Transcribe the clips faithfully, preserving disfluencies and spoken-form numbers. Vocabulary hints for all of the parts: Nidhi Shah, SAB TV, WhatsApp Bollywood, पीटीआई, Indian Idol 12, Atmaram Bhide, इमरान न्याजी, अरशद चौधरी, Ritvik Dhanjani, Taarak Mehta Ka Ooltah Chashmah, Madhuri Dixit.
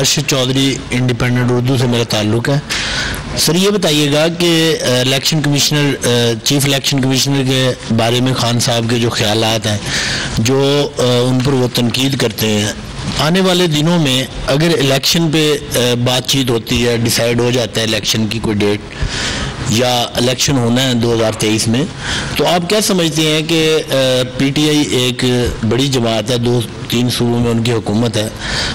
अरशद चौधरी independent Urdu से मेरा ताल्लुक़ है। सर ये बताइएगा कि election commissioner chief election commissioner के बारे में खान साहब के जो ख्यालात हैं जो उन पर वो तनकीद करते हैं, आने वाले दिनों में अगर इलेक्शन पे बातचीत होती है, डिसाइड हो जाता है इलेक्शन की कोई डेट या इलेक्शन होना है दो हज़ार तेईस में, तो आप क्या समझते हैं कि पीटीआई एक बड़ी जमात है, दो तीन सूबों में उनकी हुकूमत है,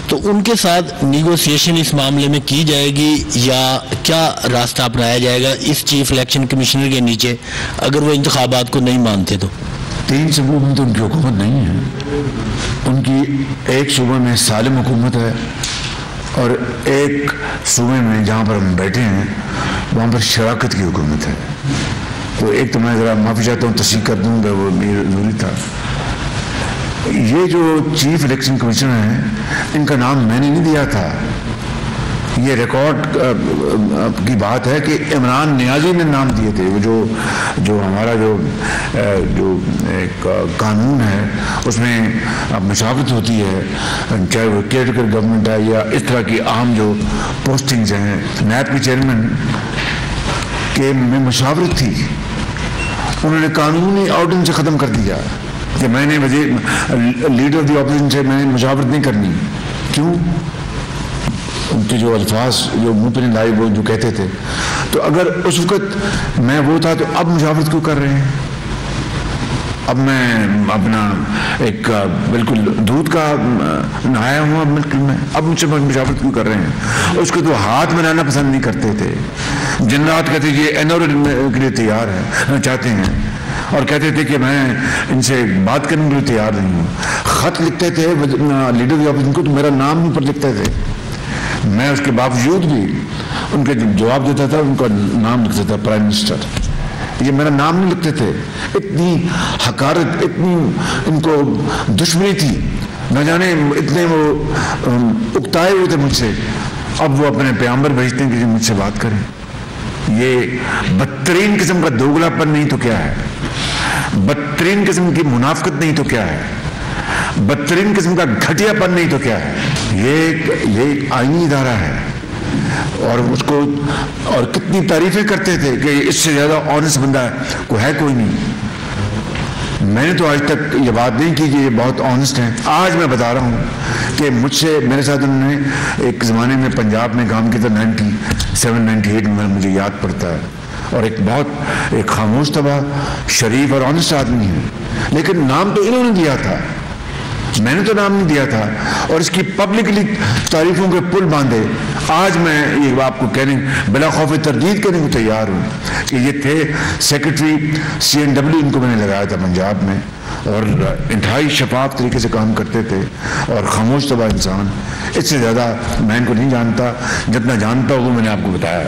तो उनके साथ निगोसिएशन इस मामले में की जाएगी या क्या रास्ता अपनाया जाएगा इस चीफ इलेक्शन कमिश्नर के नीचे अगर वो इंतखाबात को नहीं मानते? तो तीन सूबों में तो उनकी हुकूमत नहीं है, उनकी एक सूबे में सालिम हुकूमत है और एक सूबे में जहाँ पर हम बैठे हैं वहाँ पर शराकत की हुकूमत है। तो एक तो मैं ज़रा माफ़ी चाहता हूँ, तस्दीक कर दूँगा, वो मेरा जरूरी था। ये जो चीफ इलेक्शन कमिश्नर हैं इनका नाम मैंने नहीं दिया था, ये रिकॉर्ड की बात है कि इमरान न्याजी ने नाम दिए थे। वो जो जो हमारा जो जो एक कानून है उसमें मशावरत होती है, चाहे वो केयरटेकर गवर्नमेंट है या इस तरह की आम जो पोस्टिंग्स हैं, नैब के चेयरमैन के में मशावरत थी, उन्होंने कानूनी ऑर्डन से ख़त्म कर दिया कि मैंने लीडर ऑफ द ऑपोजिशन से मैंने मशावरत नहीं करनी। क्यों? उनके जो अल्फाज जो मुँह पर लाए वो जो कहते थे, तो अगर उस वक़्त मैं वो था तो अब मुशावरत क्यों कर रहे हैं? अब मैं अपना एक बिल्कुल दूध का नहाया हुआ मुल्क में, अब मुझसे मुशावरत क्यों कर रहे हैं? उसको तो हाथ में लाना पसंद नहीं करते थे, दिन रात कहते ये एनोरेट के लिए तैयार है चाहते हैं और कहते थे कि मैं इनसे बात करने के लिए तैयार नहीं हूँ। ख़त लिखते थे लीडर ऑफ अपोजिशन को तो मेरा नाम भी पर लिखते थे, मैं उसके बावजूद भी उनके जवाब देता था, उनका नाम लिखता था प्राइम मिनिस्टर, ये मेरा नाम नहीं लिखते थे। इतनी हकारत, इतनी उनको दुश्मनी थी, न जाने इतने वो उकताए हुए थे मुझसे। अब वो अपने पैगंबर भेजते हैं कि मुझसे बात करें। ये बदतरीन किस्म का दोगलापन नहीं तो क्या है, बदतरीन किस्म की मुनाफकत नहीं तो क्या है, बदतरीन किस्म का घटियापन नहीं तो क्या है। ये ये आईनी इदारा है और उसको और कितनी तारीफें करते थे कि इससे ज़्यादा ऑनेस्ट बंदा है, को है कोई नहीं। मैंने तो आज तक ये बात नहीं की कि ये बहुत ऑनेस्ट हैं। आज मैं बता रहा हूँ कि मुझसे मेरे साथ उन्होंने एक ज़माने में पंजाब में काम किया था, नाइन्टी सेवन नाइन्टी एट में मुझे याद पड़ता है, और एक बहुत एक खामोश तबाह शरीफ और ऑनेस्ट आदमी है, लेकिन नाम तो इन्होंने दिया था, मैंने तो नाम नहीं दिया था और इसकी पब्लिकली तारीफों के पुल बांधे। आज मैं ये आपको कहने बिला खौफ तरदीद करने को तैयार हूँ कि ये थे सेक्रेटरी सी एन डब्ल्यू, इनको मैंने लगाया था पंजाब में और इंतहाई शफाफ तरीके से काम करते थे और खामोश तबाह इंसान। इससे ज़्यादा मैं इनको नहीं जानता, जितना जानता हूँ मैंने आपको बताया।